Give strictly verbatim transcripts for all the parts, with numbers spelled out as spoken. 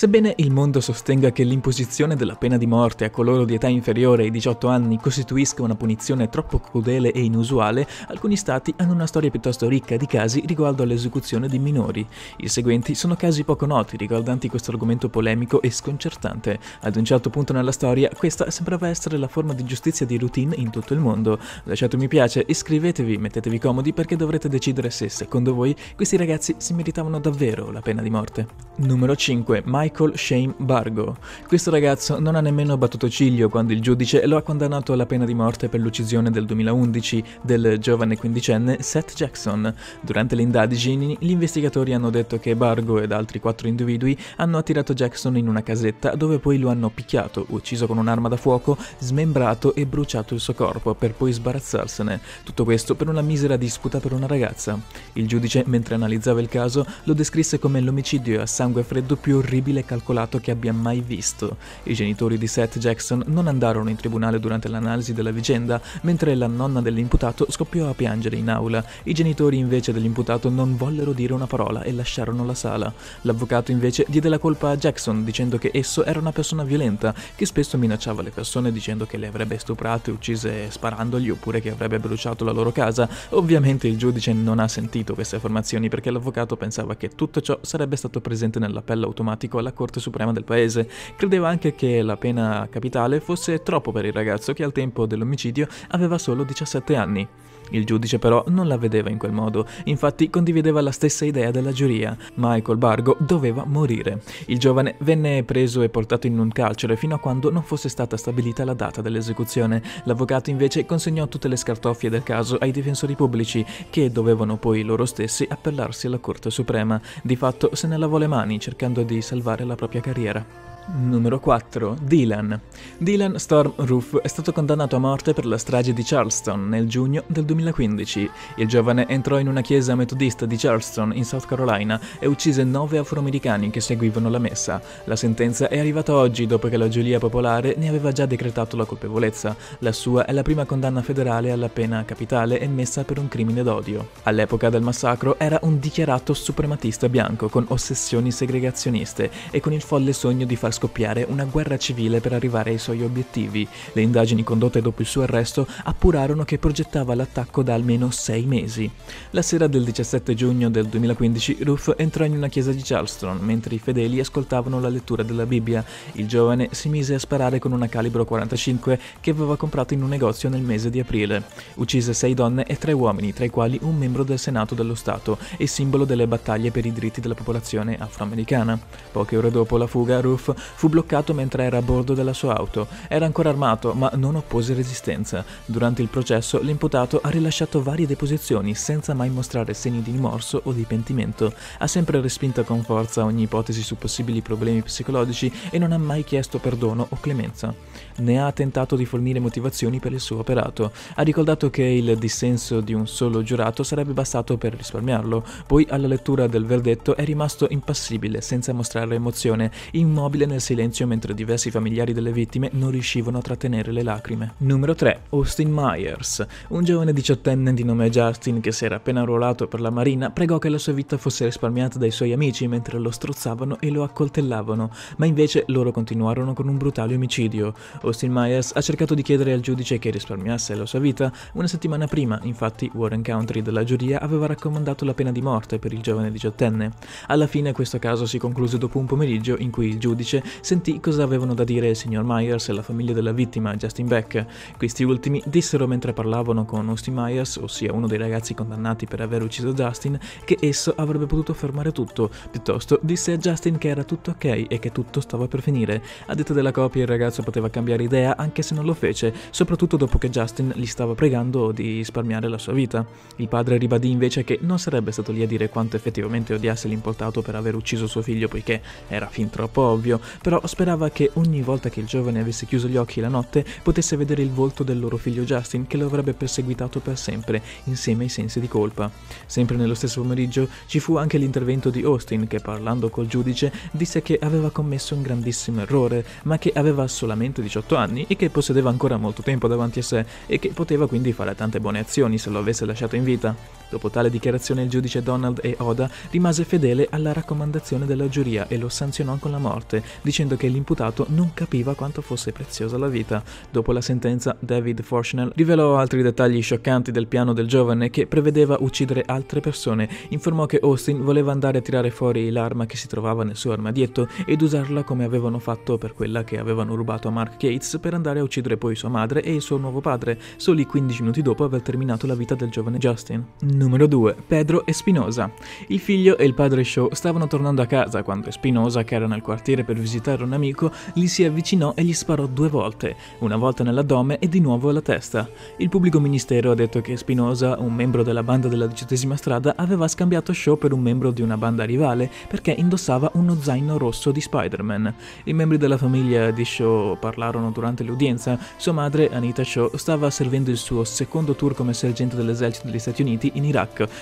Sebbene il mondo sostenga che l'imposizione della pena di morte a coloro di età inferiore ai diciotto anni costituisca una punizione troppo crudele e inusuale, alcuni stati hanno una storia piuttosto ricca di casi riguardo all'esecuzione di minori. I seguenti sono casi poco noti riguardanti questo argomento polemico e sconcertante. Ad un certo punto nella storia, questa sembrava essere la forma di giustizia di routine in tutto il mondo. Lasciate un mi piace, iscrivetevi, mettetevi comodi perché dovrete decidere se, secondo voi, questi ragazzi si meritavano davvero la pena di morte. Numero cinque. Mike Cole Shane Bargo. Questo ragazzo non ha nemmeno battuto ciglio quando il giudice lo ha condannato alla pena di morte per l'uccisione del duemilaundici del giovane quindicenne Seth Jackson. Durante le indagini, gli investigatori hanno detto che Bargo ed altri quattro individui hanno attirato Jackson in una casetta dove poi lo hanno picchiato, ucciso con un'arma da fuoco, smembrato e bruciato il suo corpo per poi sbarazzarsene. Tutto questo per una misera disputa per una ragazza. Il giudice, mentre analizzava il caso, lo descrisse come l'omicidio a sangue freddo più orribile e calcolato che abbia mai visto. I genitori di Seth Jackson non andarono in tribunale durante l'analisi della vicenda, mentre la nonna dell'imputato scoppiò a piangere in aula. I genitori invece dell'imputato non vollero dire una parola e lasciarono la sala. L'avvocato invece diede la colpa a Jackson dicendo che esso era una persona violenta, che spesso minacciava le persone dicendo che le avrebbe stuprate, uccise sparandogli oppure che avrebbe bruciato la loro casa. Ovviamente il giudice non ha sentito queste affermazioni perché l'avvocato pensava che tutto ciò sarebbe stato presente nell'appello automatico alla Corte Suprema del paese. Credeva anche che la pena capitale fosse troppo per il ragazzo che al tempo dell'omicidio aveva solo diciassette anni. Il giudice però non la vedeva in quel modo, infatti condivideva la stessa idea della giuria. Michael Bargo doveva morire. Il giovane venne preso e portato in un carcere fino a quando non fosse stata stabilita la data dell'esecuzione. L'avvocato invece consegnò tutte le scartoffie del caso ai difensori pubblici, che dovevano poi loro stessi appellarsi alla Corte Suprema. Di fatto se ne lavò le mani cercando di salvare la propria carriera. Numero quattro. Dylan. Dylan Storm Roof è stato condannato a morte per la strage di Charleston nel giugno del duemilaquindici. Il giovane entrò in una chiesa metodista di Charleston, in South Carolina, e uccise nove afroamericani che seguivano la messa. La sentenza è arrivata oggi dopo che la giuria popolare ne aveva già decretato la colpevolezza. La sua è la prima condanna federale alla pena capitale emessa per un crimine d'odio. All'epoca del massacro era un dichiarato suprematista bianco con ossessioni segregazioniste e con il folle sogno di far scoppiare una guerra civile per arrivare ai suoi obiettivi. Le indagini condotte dopo il suo arresto appurarono che progettava l'attacco da almeno sei mesi. La sera del diciassette giugno del duemilaquindici Roof entrò in una chiesa di Charleston mentre i fedeli ascoltavano la lettura della Bibbia. Il giovane si mise a sparare con una calibro quarantacinque che aveva comprato in un negozio nel mese di aprile. Uccise sei donne e tre uomini, tra i quali un membro del Senato dello Stato e simbolo delle battaglie per i diritti della popolazione afroamericana. Poche ore dopo la fuga, Roof fu bloccato mentre era a bordo della sua auto. Era ancora armato, ma non oppose resistenza. Durante il processo, l'imputato ha rilasciato varie deposizioni senza mai mostrare segni di rimorso o di pentimento. Ha sempre respinto con forza ogni ipotesi su possibili problemi psicologici e non ha mai chiesto perdono o clemenza. Ne ha tentato di fornire motivazioni per il suo operato. Ha ricordato che il dissenso di un solo giurato sarebbe bastato per risparmiarlo. Poi, alla lettura del verdetto, è rimasto impassibile, senza mostrare emozione, immobile nel silenzio mentre diversi familiari delle vittime non riuscivano a trattenere le lacrime. Numero tre. Austin Myers. Un giovane diciottenne di nome Justin che si era appena arruolato per la marina pregò che la sua vita fosse risparmiata dai suoi amici mentre lo strozzavano e lo accoltellavano, ma invece loro continuarono con un brutale omicidio. Austin Myers ha cercato di chiedere al giudice che risparmiasse la sua vita. Una settimana prima, infatti, Warren County della giuria aveva raccomandato la pena di morte per il giovane diciottenne. Alla fine questo caso si concluse dopo un pomeriggio in cui il giudice sentì cosa avevano da dire il signor Myers e la famiglia della vittima, Justin Beck. Questi ultimi dissero mentre parlavano con Austin Myers, ossia uno dei ragazzi condannati per aver ucciso Justin, che esso avrebbe potuto fermare tutto. Piuttosto disse a Justin che era tutto ok e che tutto stava per finire. A detta della coppia il ragazzo poteva cambiare idea anche se non lo fece, soprattutto dopo che Justin gli stava pregando di risparmiare la sua vita. Il padre ribadì invece che non sarebbe stato lì a dire quanto effettivamente odiasse l'imputato per aver ucciso suo figlio poiché era fin troppo ovvio, però sperava che ogni volta che il giovane avesse chiuso gli occhi la notte potesse vedere il volto del loro figlio Justin che lo avrebbe perseguitato per sempre insieme ai sensi di colpa. Sempre nello stesso pomeriggio ci fu anche l'intervento di Austin che, parlando col giudice, disse che aveva commesso un grandissimo errore ma che aveva solamente diciotto anni e che possedeva ancora molto tempo davanti a sé e che poteva quindi fare tante buone azioni se lo avesse lasciato in vita. Dopo tale dichiarazione il giudice Donald E. Oda rimase fedele alla raccomandazione della giuria e lo sanzionò con la morte, dicendo che l'imputato non capiva quanto fosse preziosa la vita. Dopo la sentenza, David Forshnell rivelò altri dettagli scioccanti del piano del giovane che prevedeva uccidere altre persone, informò che Austin voleva andare a tirare fuori l'arma che si trovava nel suo armadietto ed usarla come avevano fatto per quella che avevano rubato a Mark Gates per andare a uccidere poi sua madre e il suo nuovo padre, soli quindici minuti dopo aver terminato la vita del giovane Justin. Numero due. Pedro Espinoza. Il figlio e il padre Shaw stavano tornando a casa quando Espinoza, che era nel quartiere per visitare un amico, gli si avvicinò e gli sparò due volte, una volta nell'addome e di nuovo alla testa. Il pubblico ministero ha detto che Espinoza, un membro della banda della diciottesima strada, aveva scambiato Shaw per un membro di una banda rivale perché indossava uno zaino rosso di Spider-Man. I membri della famiglia di Shaw parlarono durante l'udienza. Sua madre, Anita Shaw, stava servendo il suo secondo tour come sergente dell'esercito degli Stati Uniti in Iraq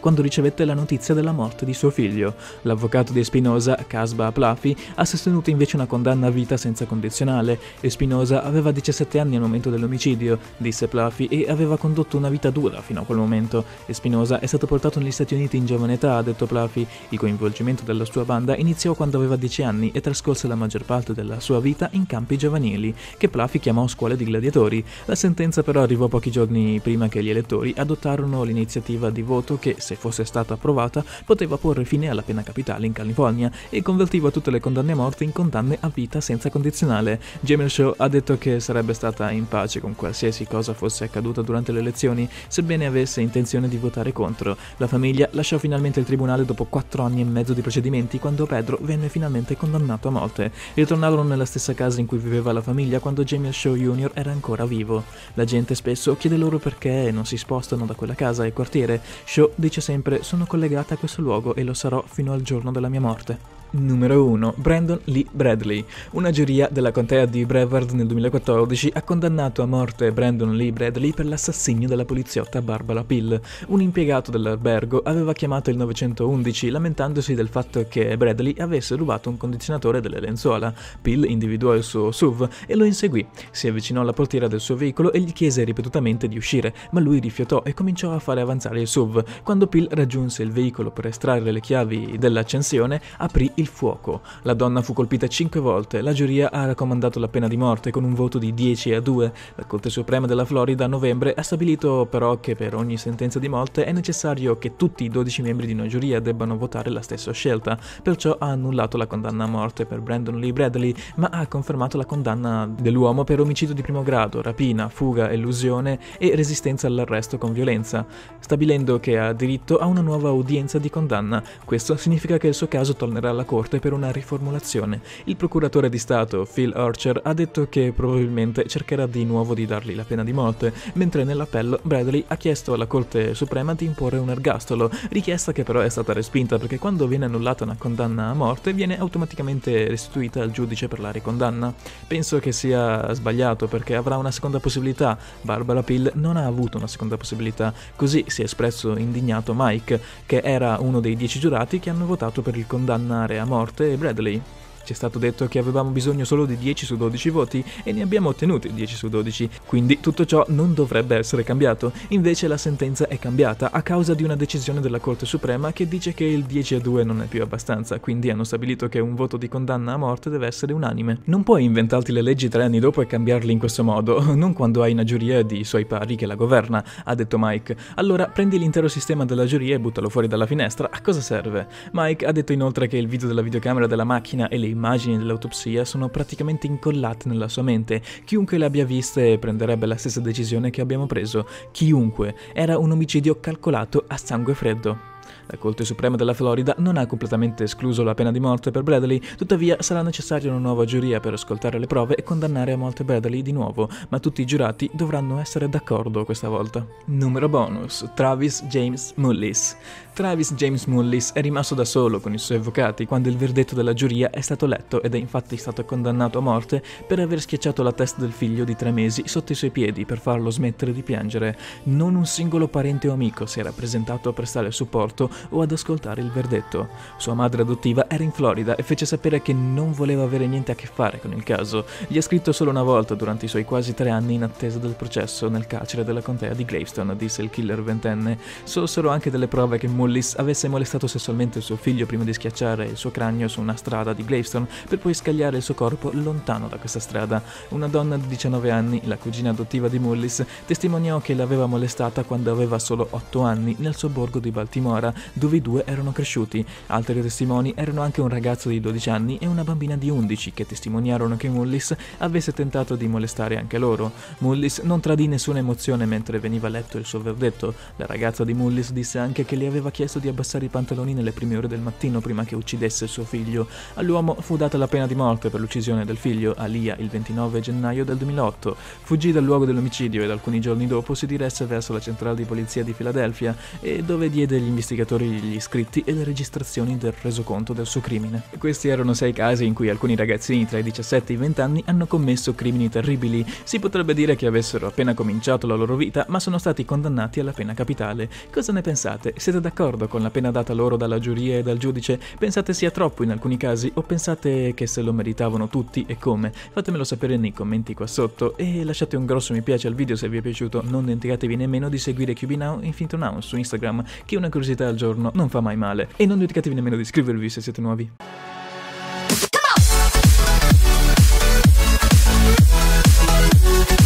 quando ricevette la notizia della morte di suo figlio. L'avvocato di Espinoza, Kasba Plafi, ha sostenuto invece una condanna a vita senza condizionale. Espinoza aveva diciassette anni al momento dell'omicidio, disse Plafi, e aveva condotto una vita dura fino a quel momento. Espinoza è stato portato negli Stati Uniti in giovane età, ha detto Plafi. Il coinvolgimento della sua banda iniziò quando aveva dieci anni e trascorse la maggior parte della sua vita in campi giovanili, che Plafi chiamò scuole di gladiatori. La sentenza però arrivò pochi giorni prima che gli elettori adottarono l'iniziativa di voto che, se fosse stata approvata, poteva porre fine alla pena capitale in California e convertiva tutte le condanne a morte in condanne a vita senza condizionale. Jamil Shaw ha detto che sarebbe stata in pace con qualsiasi cosa fosse accaduta durante le elezioni, sebbene avesse intenzione di votare contro. La famiglia lasciò finalmente il tribunale dopo quattro anni e mezzo di procedimenti quando Pedro venne finalmente condannato a morte. Ritornarono nella stessa casa in cui viveva la famiglia quando Jamil Shaw junior era ancora vivo. La gente spesso chiede loro perché non si spostano da quella casa e quartiere. Shaw dice sempre: sono collegata a questo luogo e lo sarò fino al giorno della mia morte. Numero uno. Brandon Lee Bradley. Una giuria della contea di Brevard nel duemilaquattordici ha condannato a morte Brandon Lee Bradley per l'assassinio della poliziotta Barbara Peel. Un impiegato dell'albergo aveva chiamato il nove uno uno lamentandosi del fatto che Bradley avesse rubato un condizionatore delle lenzuola. Peel individuò il suo S U V e lo inseguì. Si avvicinò alla portiera del suo veicolo e gli chiese ripetutamente di uscire, ma lui rifiutò e cominciò a fare avanzare il S U V. Quando Peel raggiunse il veicolo per estrarre le chiavi dell'accensione, aprì il fuoco. La donna fu colpita cinque volte. La giuria ha raccomandato la pena di morte con un voto di dieci a due. La Corte Suprema della Florida a novembre ha stabilito però che per ogni sentenza di morte è necessario che tutti i dodici membri di una giuria debbano votare la stessa scelta, perciò ha annullato la condanna a morte per Brandon Lee Bradley, ma ha confermato la condanna dell'uomo per omicidio di primo grado, rapina, fuga, elusione e resistenza all'arresto con violenza, stabilendo che ha diritto a una nuova udienza di condanna. Questo significa che il suo caso tornerà alla Corte per una riformulazione. Il procuratore di Stato, Phil Archer, ha detto che probabilmente cercherà di nuovo di dargli la pena di morte, mentre nell'appello Bradley ha chiesto alla Corte Suprema di imporre un ergastolo, richiesta che però è stata respinta perché quando viene annullata una condanna a morte viene automaticamente restituita al giudice per la ricondanna. Penso che sia sbagliato perché avrà una seconda possibilità. Barbara Peel non ha avuto una seconda possibilità, così si è espresso indignato Mike, che era uno dei dieci giurati che hanno votato per il condannare a morte e Bradley. Ci è stato detto che avevamo bisogno solo di dieci su dodici voti e ne abbiamo ottenuti dieci su dodici, quindi tutto ciò non dovrebbe essere cambiato. Invece la sentenza è cambiata a causa di una decisione della Corte Suprema che dice che il dieci a due non è più abbastanza, quindi hanno stabilito che un voto di condanna a morte deve essere unanime. Non puoi inventarti le leggi tre anni dopo e cambiarle in questo modo, non quando hai una giuria di suoi pari che la governa, ha detto Mike. Allora prendi l'intero sistema della giuria e buttalo fuori dalla finestra, a cosa serve? Mike ha detto inoltre che il video della videocamera della macchina e le immagini dell'autopsia sono praticamente incollate nella sua mente. Chiunque le abbia viste prenderebbe la stessa decisione che abbiamo preso. Chiunque. Era un omicidio calcolato a sangue freddo. La Corte Suprema della Florida non ha completamente escluso la pena di morte per Bradley, tuttavia sarà necessaria una nuova giuria per ascoltare le prove e condannare a morte Bradley di nuovo, ma tutti i giurati dovranno essere d'accordo questa volta. Numero bonus. Travis James Mullis. Travis James Mullis è rimasto da solo con i suoi avvocati quando il verdetto della giuria è stato letto ed è infatti stato condannato a morte per aver schiacciato la testa del figlio di tre mesi sotto i suoi piedi per farlo smettere di piangere. Non un singolo parente o amico si era presentato a prestare supporto o ad ascoltare il verdetto. Sua madre adottiva era in Florida e fece sapere che non voleva avere niente a che fare con il caso. Gli ha scritto solo una volta durante i suoi quasi tre anni in attesa del processo nel carcere della contea di Gravestone, disse il killer ventenne. Sorsero anche delle prove che Mullis avesse molestato sessualmente suo figlio prima di schiacciare il suo cranio su una strada di Gravestone per poi scagliare il suo corpo lontano da questa strada. Una donna di diciannove anni, la cugina adottiva di Mullis, testimoniò che l'aveva molestata quando aveva solo otto anni nel sobborgo di Baltimora, dove i due erano cresciuti. Altri testimoni erano anche un ragazzo di dodici anni e una bambina di undici che testimoniarono che Mullis avesse tentato di molestare anche loro. Mullis non tradì nessuna emozione mentre veniva letto il suo verdetto. La ragazza di Mullis disse anche che le aveva chiesto di abbassare i pantaloni nelle prime ore del mattino prima che uccidesse suo figlio. All'uomo fu data la pena di morte per l'uccisione del figlio, Alia, il ventinove gennaio del duemilaotto. Fuggì dal luogo dell'omicidio ed alcuni giorni dopo si diresse verso la centrale di polizia di Filadelfia e dove diede agli investigatori gli iscritti e le registrazioni del resoconto del suo crimine. Questi erano sei casi in cui alcuni ragazzini tra i diciassette e i venti anni hanno commesso crimini terribili. Si potrebbe dire che avessero appena cominciato la loro vita, ma sono stati condannati alla pena capitale. Cosa ne pensate? Siete d'accordo con la pena data loro dalla giuria e dal giudice? Pensate sia troppo in alcuni casi o pensate che se lo meritavano tutti e come? Fatemelo sapere nei commenti qua sotto e lasciate un grosso mi piace al video se vi è piaciuto. Non dimenticatevi nemmeno di seguire QBNow e Infinito Now su Instagram, che una curiosità al giorno non fa mai male. E non dimenticatevi nemmeno di iscrivervi se siete nuovi. Come on!